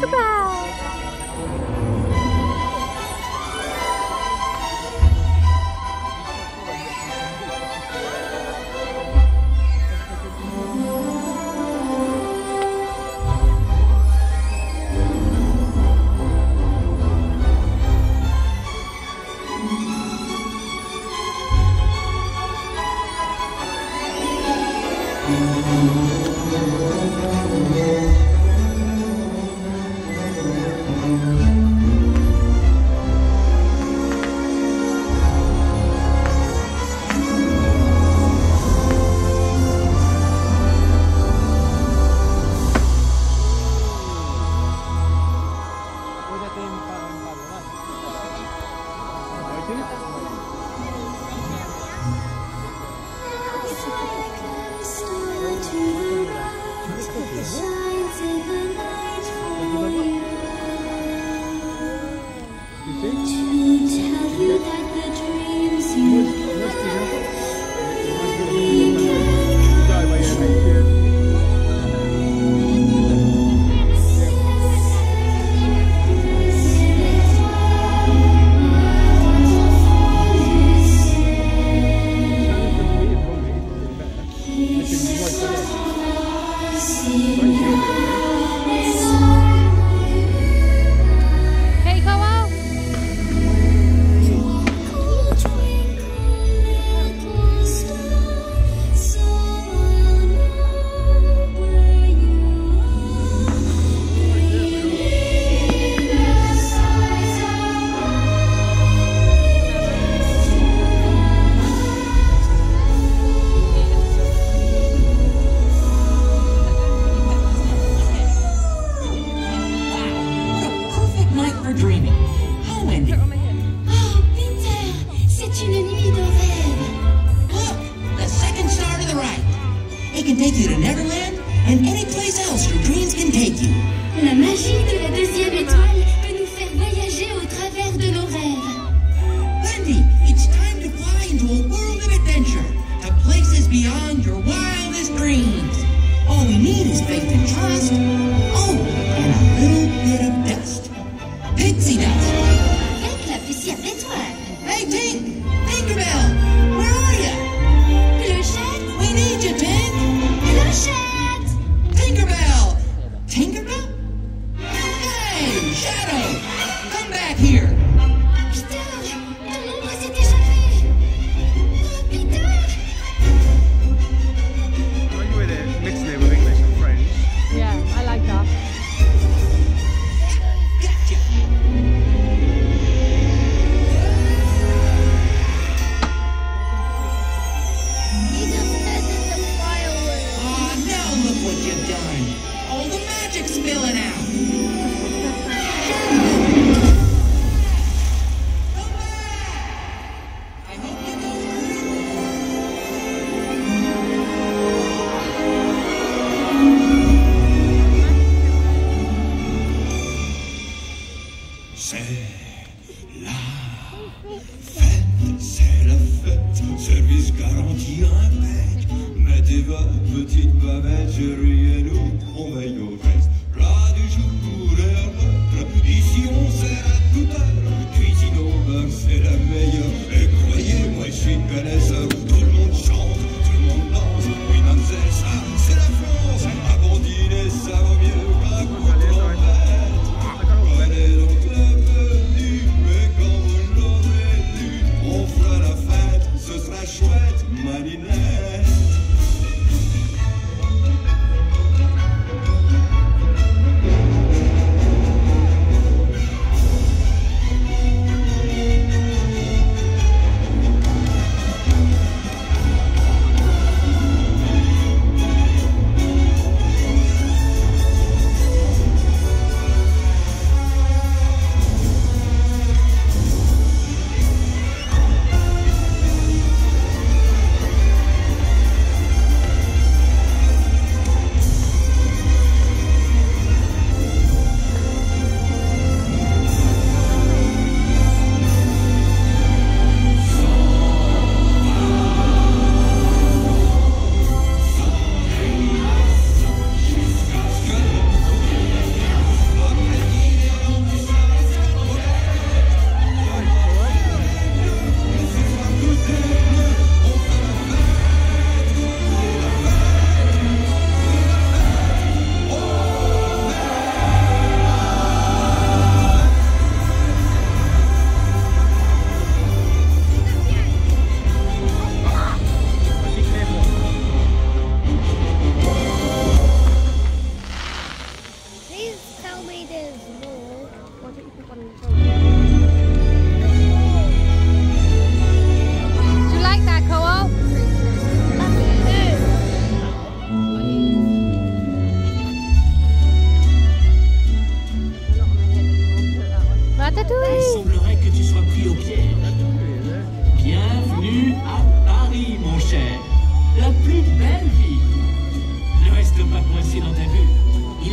think about?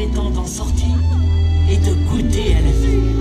il est temps d'en sortir et de goûter à la vie.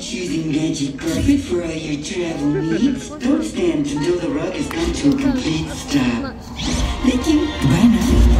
Choosing Magic Carpet for all your travel needs. Don't stand until the rug has come to a complete stop. Thank you. Bye now. Yeah.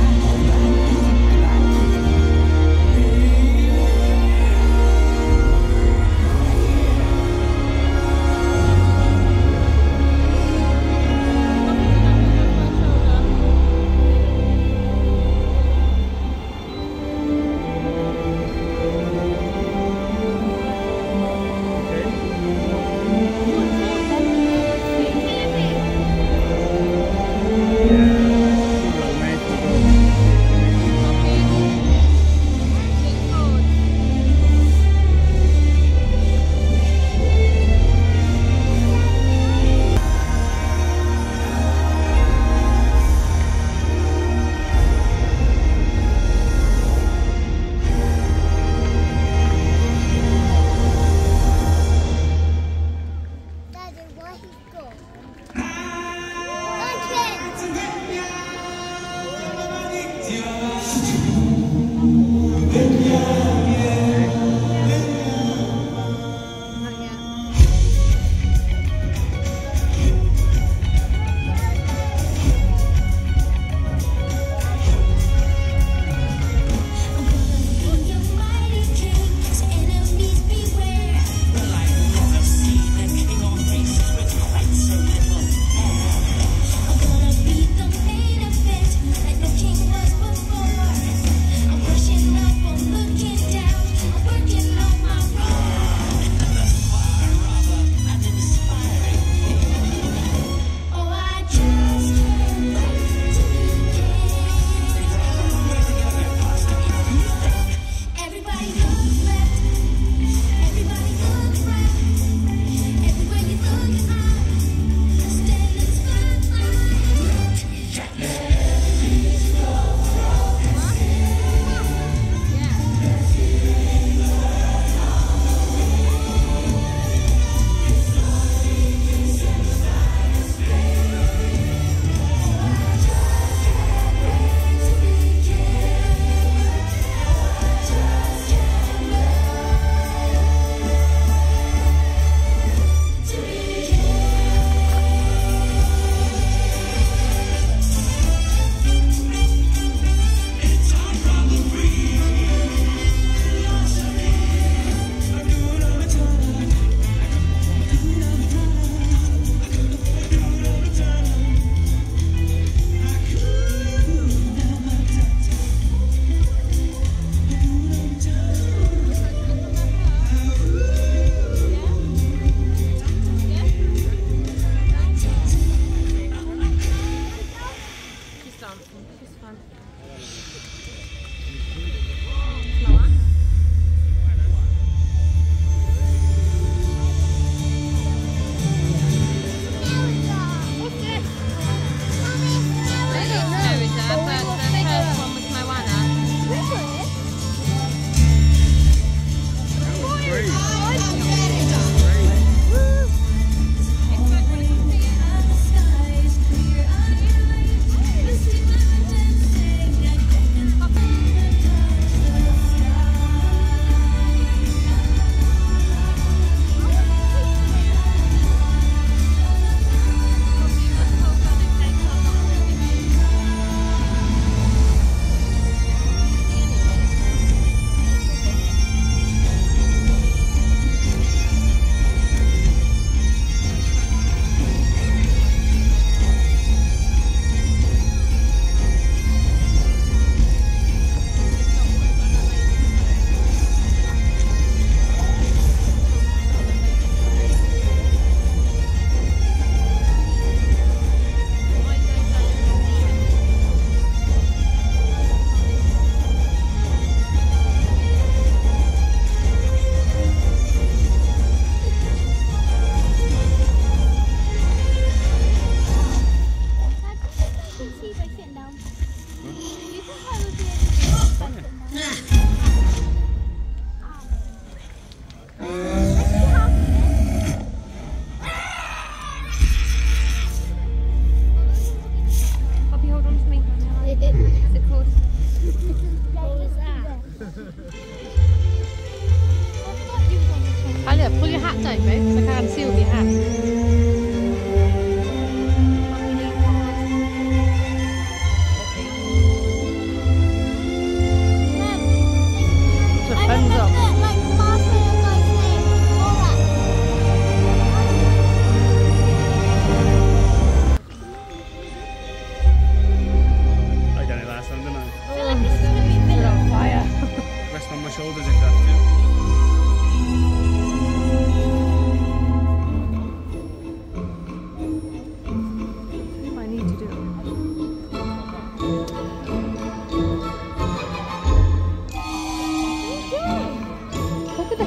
Hi, look, pull your hat down, babe, because I can't see all your hat.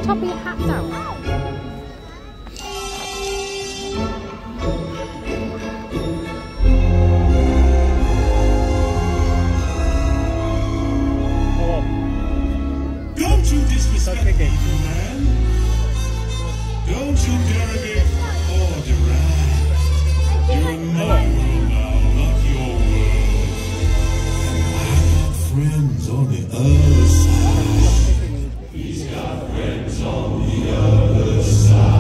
Top of your hat down. Oh. Don't you disrespect me, man. Don't you derogate or deride. You're in my world now, not your world. And I've got friends on the other side. He's got friends on the other side.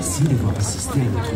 Спасибо вам, ассистент.